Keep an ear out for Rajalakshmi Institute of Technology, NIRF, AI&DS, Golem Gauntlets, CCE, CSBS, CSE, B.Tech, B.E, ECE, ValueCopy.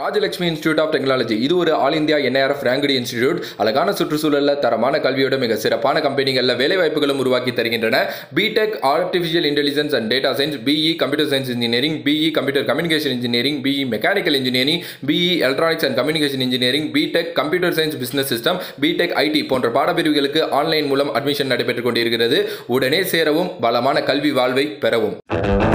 Rajalakshmi Institute of Technology. This is All India NIRF ranked institute. Alagana Sutrusula, Taramana Kalvioda Megasirapana company, Velevaipukalum Uruaki Tarikindana, B.Tech, Artificial Intelligence and Data Science, B.E, Computer Science Engineering, B.E, Computer Communication Engineering, B.E, Mechanical Engineering, B.E, Electronics and Communication Engineering, B.Tech, Computer Science Business System, B.Tech IT, Pondra Padapirugalukku online Mulam admission Nadipetru Kondirukkirathu. Udane Seravum, Balamana Kalvi Valvai Peravum.